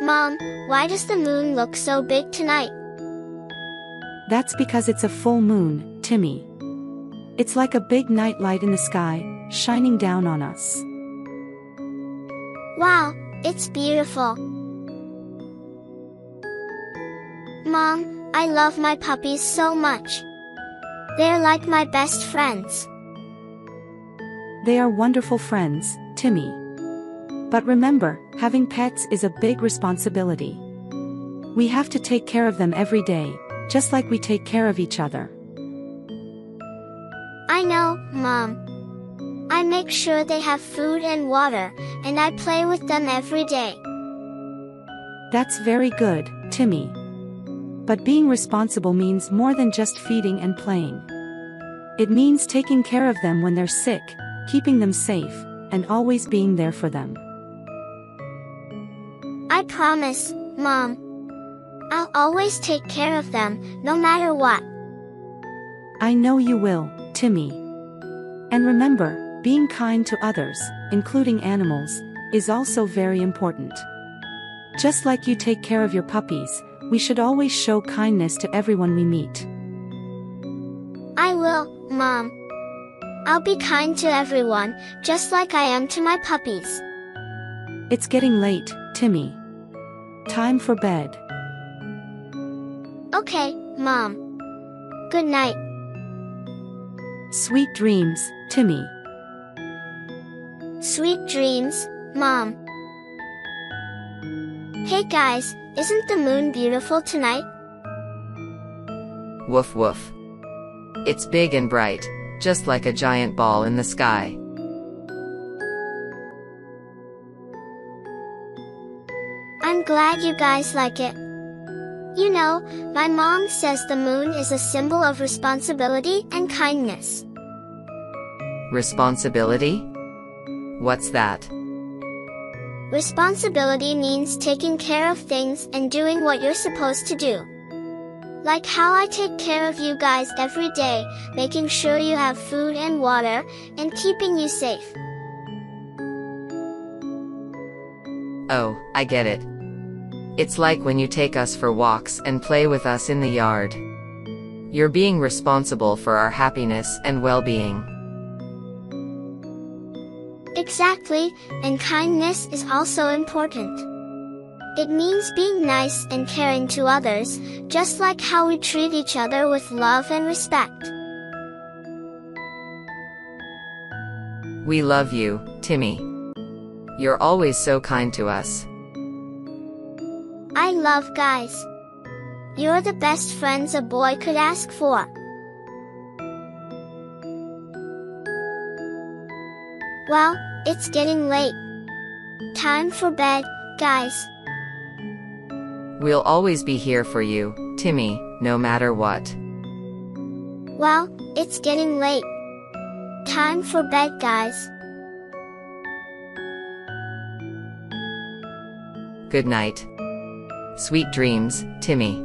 Mom, why does the moon look so big tonight? That's because it's a full moon, Timmy. It's like a big nightlight in the sky, shining down on us. Wow, it's beautiful. Mom, I love my puppies so much. They're like my best friends. They are wonderful friends, Timmy. But remember, having pets is a big responsibility. We have to take care of them every day, just like we take care of each other. I know, Mom. I make sure they have food and water, and I play with them every day. That's very good, Timmy. But being responsible means more than just feeding and playing. It means taking care of them when they're sick, keeping them safe, and always being there for them. I promise, Mom. I'll always take care of them, no matter what. I know you will, Timmy. And remember, being kind to others, including animals, is also very important. Just like you take care of your puppies, we should always show kindness to everyone we meet. I will, Mom. I'll be kind to everyone, just like I am to my puppies. It's getting late, Timmy. Time for bed. Okay, Mom. Good night. Sweet dreams, Timmy. Sweet dreams, Mom. Hey guys, isn't the moon beautiful tonight? Woof woof. It's big and bright, just like a giant ball in the sky. I'm glad you guys like it. You know, my mom says the moon is a symbol of responsibility and kindness. Responsibility? What's that? Responsibility means taking care of things and doing what you're supposed to do. Like how I take care of you guys every day, making sure you have food and water, and keeping you safe. Oh, I get it. It's like when you take us for walks and play with us in the yard. You're being responsible for our happiness and well-being. Exactly, and kindness is also important. It means being nice and caring to others, just like how we treat each other with love and respect. We love you, Timmy. You're always so kind to us. I love guys. You're the best friends a boy could ask for. Well, it's getting late. Time for bed, guys. We'll always be here for you, Timmy, no matter what. Well, it's getting late. Time for bed, guys. Good night. Sweet dreams, Timmy.